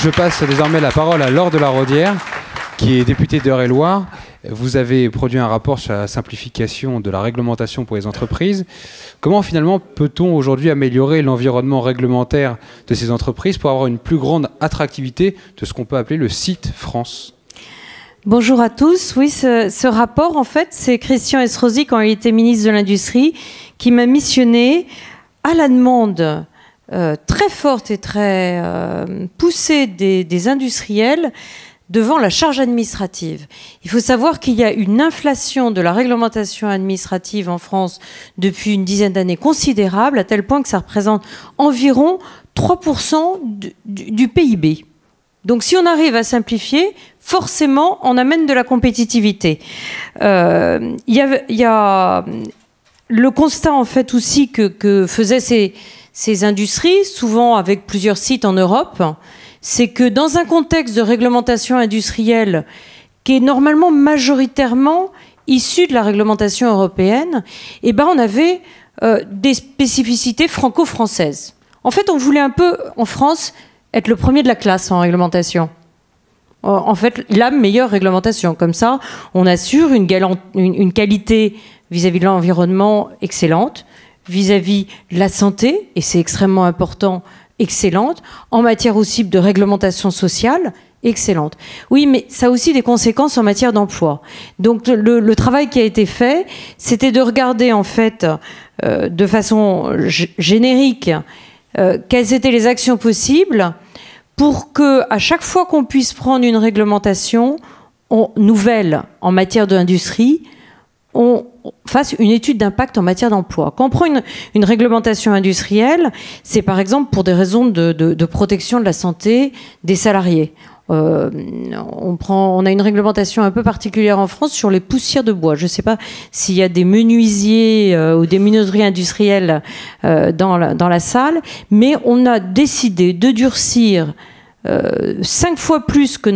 Je passe désormais la parole à Laure de La Raudière, qui est députée d'Eure-et-Loir. Vous avez produit un rapport sur la simplification de la réglementation pour les entreprises. Comment finalement peut-on aujourd'hui améliorer l'environnement réglementaire de ces entreprises pour avoir une plus grande attractivité de ce qu'on peut appeler le site France ? Bonjour à tous. Oui, ce rapport, en fait, c'est Christian Estrosi, quand il était ministre de l'Industrie, qui m'a missionné à la demande très forte et très poussée des industriels devant la charge administrative. Il faut savoir qu'il y a une inflation de la réglementation administrative en France depuis une dizaine d'années considérable, à tel point que ça représente environ 3% du PIB. Donc si on arrive à simplifier, forcément, on amène de la compétitivité. Il y a le constat, en fait, aussi que faisaient ces industries, souvent avec plusieurs sites en Europe, c'est que dans un contexte de réglementation industrielle qui est normalement majoritairement issu de la réglementation européenne, eh ben on avait des spécificités franco-françaises. En fait, on voulait un peu, en France, être le premier de la classe en réglementation. En fait, la meilleure réglementation. Comme ça, on assure une qualité vis-à-vis de l'environnement excellente, vis-à-vis de la santé, et c'est extrêmement important, excellente, en matière aussi de réglementation sociale, excellente. Oui, mais ça a aussi des conséquences en matière d'emploi. Donc le travail qui a été fait, c'était de regarder en fait de façon générique quelles étaient les actions possibles pour que à chaque fois qu'on puisse prendre une réglementation nouvelle en matière d'industrie, on fasse une étude d'impact en matière d'emploi. Quand on prend une réglementation industrielle, c'est par exemple pour des raisons de protection de la santé des salariés. On a une réglementation un peu particulière en France sur les poussières de bois. Je ne sais pas s'il y a des menuisiers ou des menuiseries industrielles dans la salle, mais on a décidé de durcir 5 fois plus que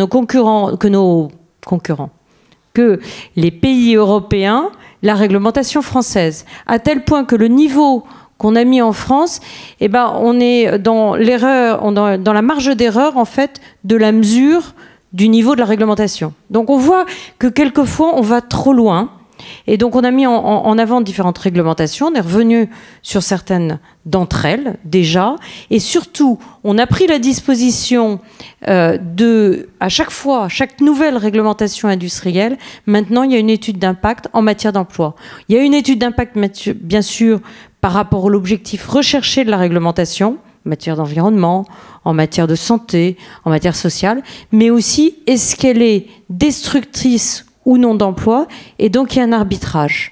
que les pays européens, la réglementation française, à tel point que le niveau qu'on a mis en France, eh ben, on est dans l'erreur, dans la marge d'erreur en fait de la mesure du niveau de la réglementation. Donc on voit que quelquefois on va trop loin, et donc on a mis en avant différentes réglementations, on est revenu sur certaines d'entre elles déjà, et surtout on a pris la disposition à chaque fois, chaque nouvelle réglementation industrielle, maintenant il y a une étude d'impact en matière d'emploi. Il y a une étude d'impact bien sûr par rapport à l'objectif recherché de la réglementation, en matière d'environnement, en matière de santé, en matière sociale, mais aussi est-ce qu'elle est destructrice ou non d'emploi, et donc il y a un arbitrage.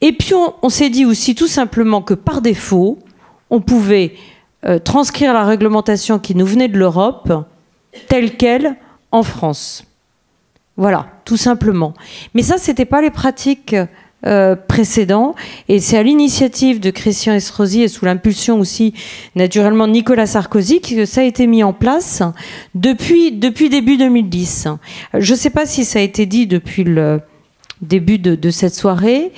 Et puis on s'est dit aussi tout simplement que par défaut, on pouvait transcrire la réglementation qui nous venait de l'Europe, telle qu'elle, en France. Voilà, tout simplement. Mais ça, c'était pas les pratiques précédents, et c'est à l'initiative de Christian Estrosi et sous l'impulsion aussi naturellement de Nicolas Sarkozy que ça a été mis en place depuis début 2010. Je ne sais pas si ça a été dit depuis le début de cette soirée,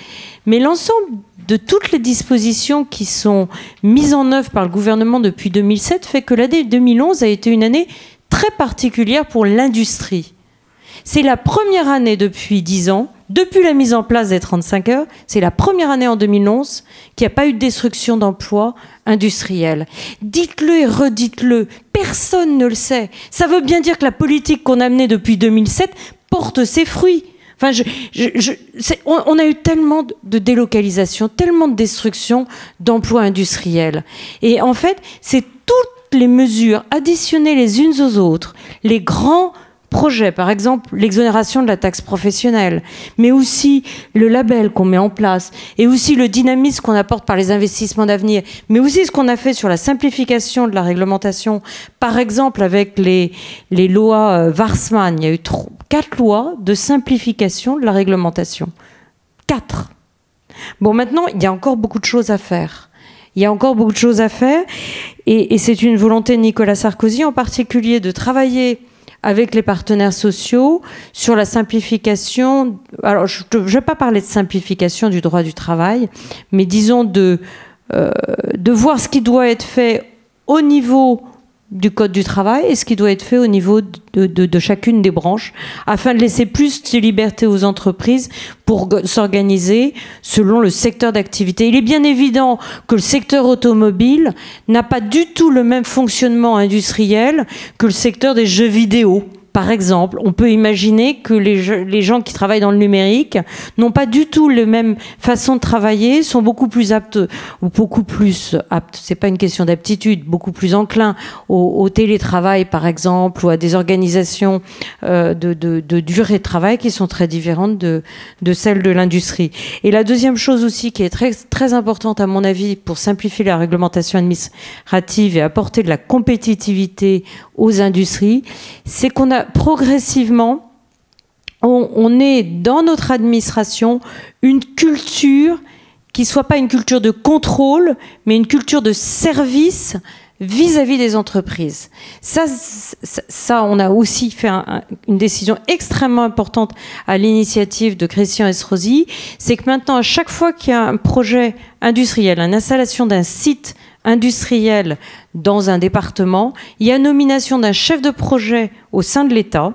mais l'ensemble de toutes les dispositions qui sont mises en œuvre par le gouvernement depuis 2007 fait que l'année 2011 a été une année très particulière pour l'industrie. C'est la première année depuis 10 ans, depuis la mise en place des 35 heures, c'est la première année en 2011 qu'il n'y a pas eu de destruction d'emplois industriels. Dites-le et redites-le, personne ne le sait. Ça veut bien dire que la politique qu'on a menée depuis 2007 porte ses fruits. Enfin, on a eu tellement de délocalisations, tellement de destruction d'emplois industriels. Et en fait, c'est toutes les mesures additionnées les unes aux autres, les grands projets, par exemple l'exonération de la taxe professionnelle, mais aussi le label qu'on met en place, et aussi le dynamisme qu'on apporte par les investissements d'avenir, mais aussi ce qu'on a fait sur la simplification de la réglementation, par exemple avec les lois Warsmann. Il y a eu 4 lois de simplification de la réglementation. 4. Bon, maintenant, il y a encore beaucoup de choses à faire. Il y a encore beaucoup de choses à faire, et c'est une volonté de Nicolas Sarkozy en particulier de travailler avec les partenaires sociaux, sur la simplification. Alors, je ne vais pas parler de simplification du droit du travail, mais disons de voir ce qui doit être fait au niveau du Code du travail et ce qui doit être fait au niveau de chacune des branches afin de laisser plus de liberté aux entreprises pour s'organiser selon le secteur d'activité. Il est bien évident que le secteur automobile n'a pas du tout le même fonctionnement industriel que le secteur des jeux vidéo. Par exemple, on peut imaginer que les gens qui travaillent dans le numérique n'ont pas du tout les mêmes façons de travailler, sont beaucoup plus aptes, ou beaucoup plus aptes, c'est pas une question d'aptitude, beaucoup plus enclins au télétravail par exemple, ou à des organisations de durée de travail qui sont très différentes de celles de l'industrie. Et la deuxième chose aussi qui est très, très importante à mon avis pour simplifier la réglementation administrative et apporter de la compétitivité aux industries, c'est qu'on a progressivement, on est dans notre administration une culture qui ne soit pas une culture de contrôle, mais une culture de service vis-à-vis des entreprises. Ça, on a aussi fait une décision extrêmement importante à l'initiative de Christian Estrosi, c'est que maintenant, à chaque fois qu'il y a un projet industriel, une installation d'un site industriel dans un département, il y a nomination d'un chef de projet au sein de l'État,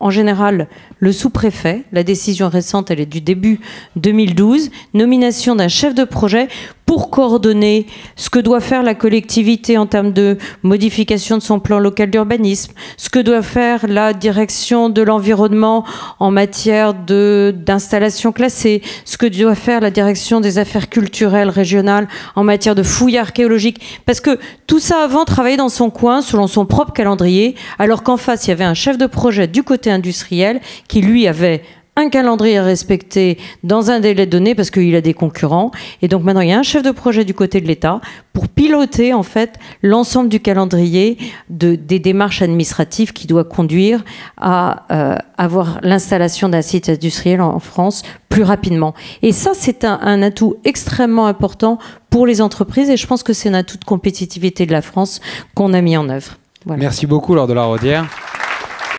en général le sous-préfet, la décision récente elle est du début 2012, nomination d'un chef de projet pour coordonner ce que doit faire la collectivité en termes de modification de son plan local d'urbanisme, ce que doit faire la direction de l'environnement en matière d'installation classée, ce que doit faire la direction des affaires culturelles régionales en matière de fouilles archéologiques, parce que tout ça avant travaillait dans son coin selon son propre calendrier, alors qu'en face il y avait un chef de projet du côté industriel qui lui avait un calendrier à respecter dans un délai donné parce qu'il a des concurrents, et donc maintenant il y a un chef de projet du côté de l'État pour piloter en fait l'ensemble du calendrier des démarches administratives qui doit conduire à avoir l'installation d'un site industriel en France plus rapidement. Et ça c'est un atout extrêmement important pour les entreprises et je pense que c'est un atout de compétitivité de la France qu'on a mis en œuvre. Voilà. Merci beaucoup Laure de La Raudière.